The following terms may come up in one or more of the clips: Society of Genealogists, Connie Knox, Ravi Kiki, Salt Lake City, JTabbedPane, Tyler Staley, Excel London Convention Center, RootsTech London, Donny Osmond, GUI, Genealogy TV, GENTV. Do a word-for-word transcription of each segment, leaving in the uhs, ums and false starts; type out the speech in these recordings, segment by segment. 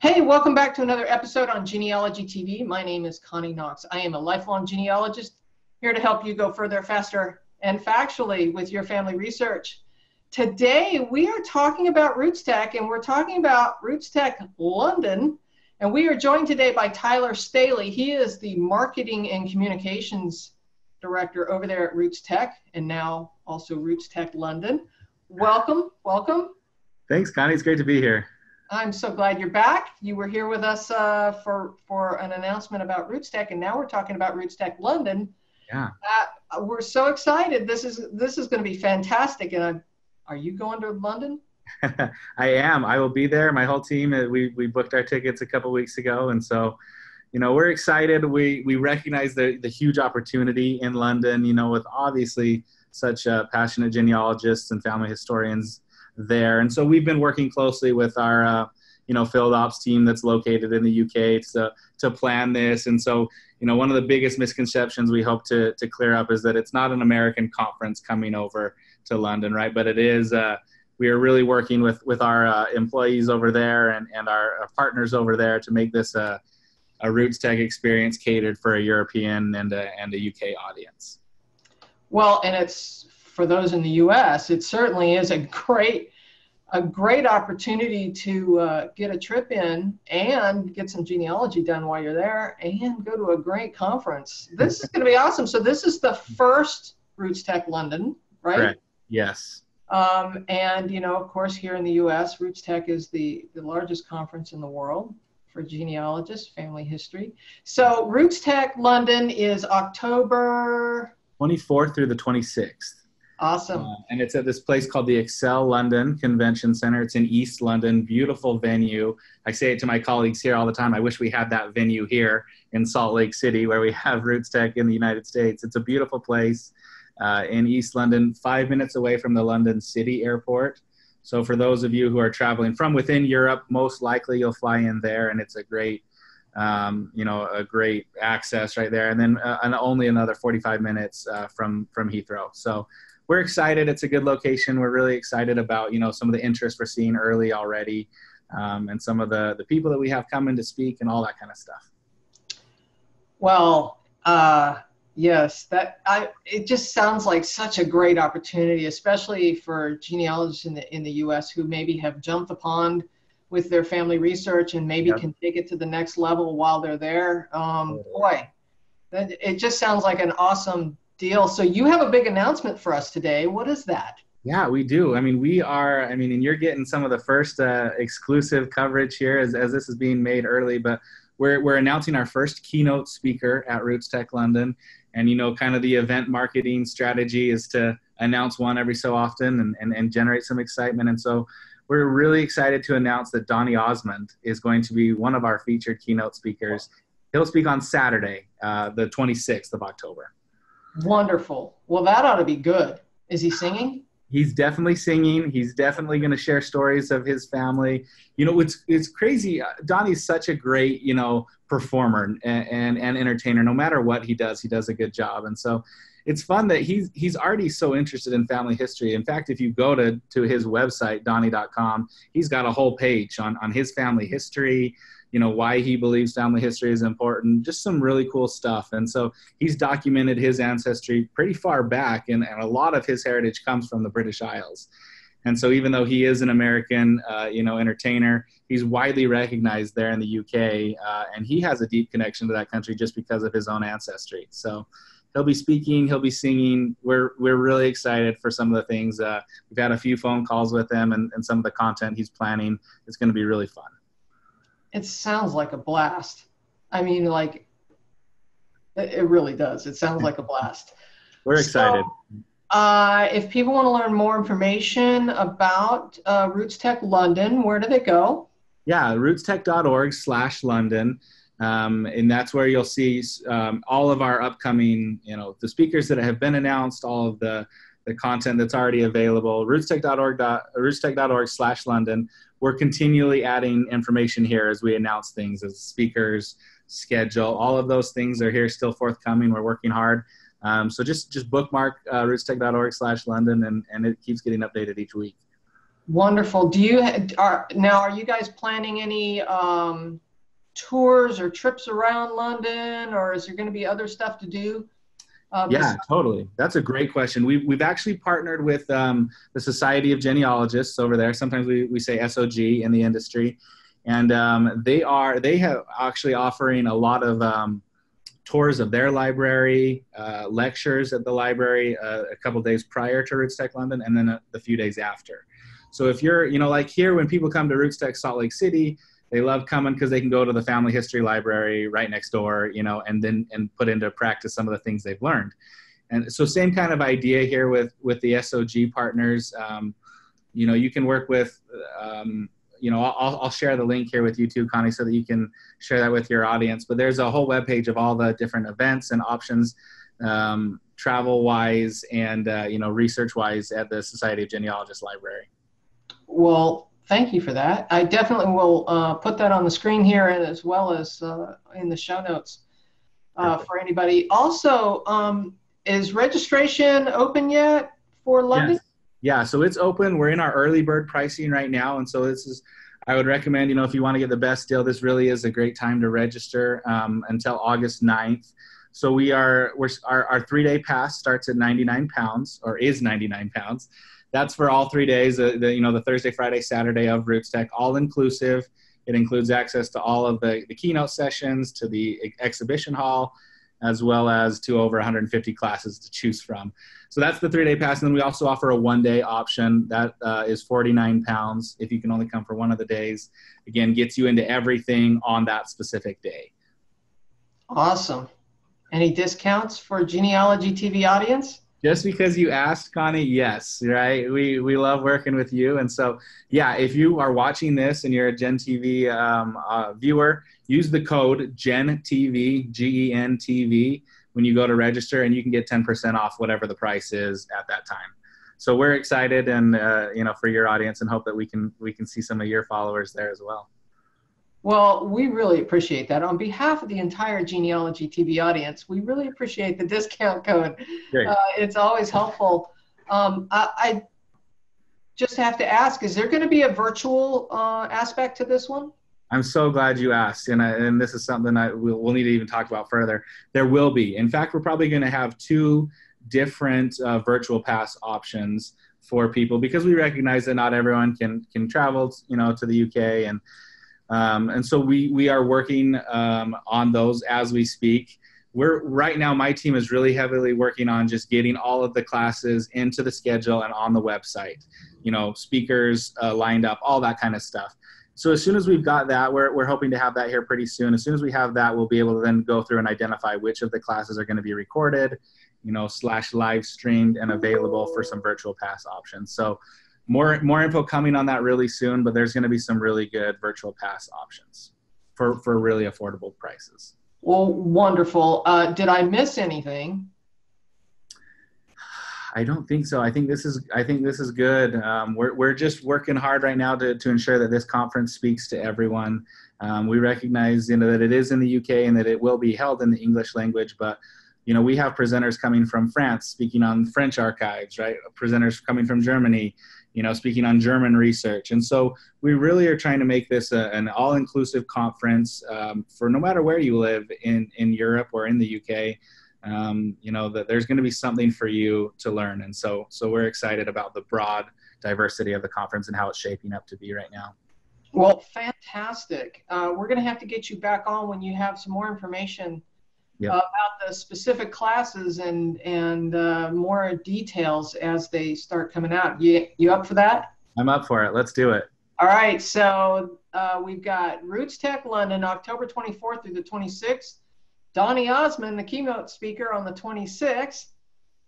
Hey, welcome back to another episode on Genealogy T V. My name is Connie Knox. I am a lifelong genealogist here to help you go further, faster, and factually with your family research. Today, we are talking about RootsTech, and we're talking about RootsTech London. And we are joined today by Tyler Staley. He is the Marketing and Communications Director over there at RootsTech, and now also RootsTech London. Welcome, welcome. Thanks, Connie. It's great to be here. I'm so glad you're back. You were here with us uh, for, for an announcement about RootsTech, and now we're talking about RootsTech London. Yeah. Uh, we're so excited. This is this is going to be fantastic. And I'm, are you going to London? I am. I will be there. My whole team, we, we booked our tickets a couple weeks ago. And so, you know, we're excited. We, we recognize the, the huge opportunity in London, you know, with obviously such uh, passionate genealogists and family historians there. And so we've been working closely with our, uh, you know, field ops team that's located in the U K to, to plan this. And so, you know, one of the biggest misconceptions we hope to, to clear up is that it's not an American conference coming over to London, right? But it is, uh, we are really working with, with our uh, employees over there and, and our, our partners over there to make this a, a RootsTech experience catered for a European and a, and a U K audience. Well, and it's, for those in the U S, it certainly is a great, a great opportunity to uh, get a trip in and get some genealogy done while you're there and go to a great conference. This is going to be awesome. So this is the first RootsTech London, right? Correct. Yes. Um, and, you know, of course, here in the U S, RootsTech is the, the largest conference in the world for genealogists, family history. So RootsTech London is October twenty-fourth through the twenty-sixth. Awesome. Uh, and it's at this place called the Excel London Convention Center. It's in East London, beautiful venue. I say it to my colleagues here all the time. I wish we had that venue here in Salt Lake City where we have RootsTech in the United States. It's a beautiful place uh, in East London, five minutes away from the London City Airport. So for those of you who are traveling from within Europe, most likely you'll fly in there, and it's a great, um, you know, a great access right there. And then uh, and only another forty-five minutes uh, from, from Heathrow. So we're excited. It's a good location. We're really excited about, you know, some of the interest we're seeing early already um, and some of the, the people that we have coming to speak and all that kind of stuff. Well, uh, yes, that I, it just sounds like such a great opportunity, especially for genealogists in the, in the U S who maybe have jumped the pond with their family research and maybe yep. can take it to the next level while they're there. Um, boy, that, it just sounds like an awesome deal. So you have a big announcement for us today. What is that? Yeah, we do. I mean, we are, I mean, and you're getting some of the first uh, exclusive coverage here as, as this is being made early, but we're, we're announcing our first keynote speaker at RootsTech London. And, you know, kind of the event marketing strategy is to announce one every so often and, and, and generate some excitement. And so we're really excited to announce that Donny Osmond is going to be one of our featured keynote speakers. Wow. He'll speak on Saturday, uh, the twenty-sixth of October. Wonderful. Well, that ought to be good. Is he singing? He's definitely singing. He's definitely going to share stories of his family. You know, it's, it's crazy. Donny's such a great, you know, performer and, and, and entertainer. No matter what he does, he does a good job. And so it's fun that he's, he's already so interested in family history. In fact, if you go to, to his website, donny dot com, he's got a whole page on, on his family history, you know, why he believes family history is important, just some really cool stuff. And so he's documented his ancestry pretty far back, and, and a lot of his heritage comes from the British Isles. And so even though he is an American, uh, you know, entertainer, he's widely recognized there in the U K, uh, and he has a deep connection to that country just because of his own ancestry. So he'll be speaking, he'll be singing. We're, we're really excited for some of the things. Uh, we've had a few phone calls with him, and, and some of the content he's planning is going to be really fun. It sounds like a blast. I mean, like, it really does. It sounds like a blast. We're excited. So, uh, if people want to learn more information about uh, RootsTech London, where do they go? Yeah, rootstech dot org slash London. Um, and that's where you'll see um, all of our upcoming, you know, the speakers that have been announced, all of the, the content that's already available, rootstech dot org slash London. We're continually adding information here as we announce things, as speakers, schedule, all of those things are here still forthcoming. We're working hard. Um, so just, just bookmark uh, rootstech dot org slash London, and, and it keeps getting updated each week. Wonderful. Do you are now? Are you guys planning any um, tours or trips around London, or is there going to be other stuff to do? Uh, yeah, totally. That's a great question. We've we've actually partnered with um, the Society of Genealogists over there. Sometimes we we say S O G in the industry, and um, they are they have actually offering a lot of um, tours of their library, uh, lectures at the library uh, a couple days prior to RootsTech London, and then a, the few days after. So if you're, you know, like here, when people come to RootsTech Salt Lake City, they love coming because they can go to the family history library right next door, you know, and then and put into practice some of the things they've learned. And so same kind of idea here with, with the S O G partners. Um, you know, you can work with, um, you know, I'll, I'll share the link here with you too, Connie, so that you can share that with your audience. But there's a whole webpage of all the different events and options, um, travel-wise and, uh, you know, research-wise at the Society of Genealogists Library. Well, thank you for that. I definitely will uh, put that on the screen here and as well as uh, in the show notes uh, for anybody. Also, um, is registration open yet for London? Yes. Yeah, so it's open. We're in our early bird pricing right now. And so this is, I would recommend, you know, if you want to get the best deal, this really is a great time to register um, until August ninth. So we are, we're, our, our three-day pass starts at ninety-nine pounds, or is ninety-nine pounds. That's for all three days, uh, the, you know, the Thursday, Friday, Saturday of RootsTech, all inclusive. It includes access to all of the, the keynote sessions, to the ex exhibition hall, as well as to over one hundred fifty classes to choose from. So that's the three-day pass. And then we also offer a one-day option. That uh, is forty-nine pounds if you can only come for one of the days. Again, gets you into everything on that specific day. Awesome. Any discounts for Genealogy T V audience? Just because you asked, Connie, yes, right? We, we love working with you. And so, yeah, if you are watching this and you're a Gen T V um, uh, viewer, use the code G E N T V, G E N T V, when you go to register, and you can get ten percent off whatever the price is at that time. So we're excited and, uh, you know, for your audience, and hope that we can, we can see some of your followers there as well. Well, we really appreciate that. On behalf of the entire Genealogy T V audience, we really appreciate the discount code. Uh, it's always helpful. Um, I, I just have to ask, is there going to be a virtual uh, aspect to this one? I'm so glad you asked, and, I, and this is something I, we'll, we'll need to even talk about further. There will be. In fact, we're probably going to have two different uh, virtual pass options for people, because we recognize that not everyone can, can travel, you know, to the U K, and Um, and so we, we are working um, on those as we speak. We're, right now, my team is really heavily working on just getting all of the classes into the schedule and on the website, you know, speakers uh, lined up, all that kind of stuff. So as soon as we've got that, we're, we're hoping to have that here pretty soon. As soon as we have that, we'll be able to then go through and identify which of the classes are going to be recorded, you know, slash live streamed and available for some virtual pass options. So More, more info coming on that really soon, but there's going to be some really good virtual pass options for, for really affordable prices. Well, wonderful. Uh, did I miss anything? I don't think so. I think this is, I think this is good. Um, we're, we're just working hard right now to, to ensure that this conference speaks to everyone. Um, we recognize, you know, that it is in the U K and that it will be held in the English language, but you know, we have presenters coming from France speaking on French archives, right? Presenters coming from Germany, you know, speaking on German research. And so we really are trying to make this a, an all-inclusive conference um, for no matter where you live in, in Europe or in the U K, um, you know, that there's going to be something for you to learn. And so, so we're excited about the broad diversity of the conference and how it's shaping up to be right now. Well, fantastic. Uh, we're going to have to get you back on when you have some more information. Yep. Uh, about the specific classes and and uh, more details as they start coming out. You, you up for that? I'm up for it. Let's do it. All right. So uh, we've got RootsTech London, October twenty-fourth through the twenty-sixth. Donny Osmond, the keynote speaker, on the twenty-sixth.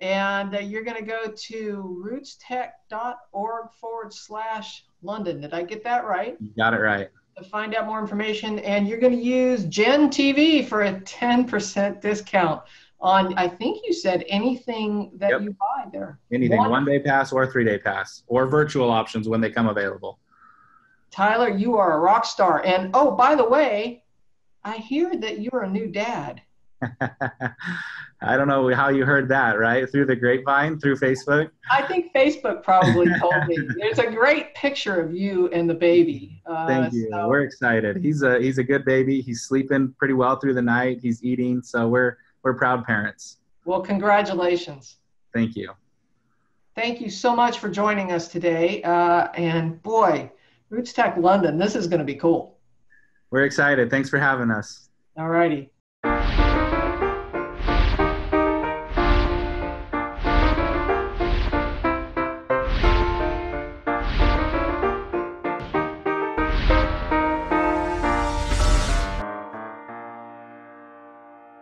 And uh, you're going to go to rootstech.org forward slash London. Did I get that right? You got it right. To find out more information, and you're going to use Gen T V for a ten percent discount on, I think you said, anything that yep. you buy there. Anything, one, one day pass or three day pass or virtual options when they come available. Tyler, you are a rock star. And oh, by the way, I hear that you're a new dad. I don't know how you heard that, right? Through the grapevine, through Facebook? I think Facebook probably told me. There's a great picture of you and the baby. Uh, Thank you. So. We're excited. He's a, he's a good baby. He's sleeping pretty well through the night. He's eating. So we're, we're proud parents. Well, congratulations. Thank you. Thank you so much for joining us today. Uh, and boy, RootsTech London, this is going to be cool. We're excited. Thanks for having us. All righty.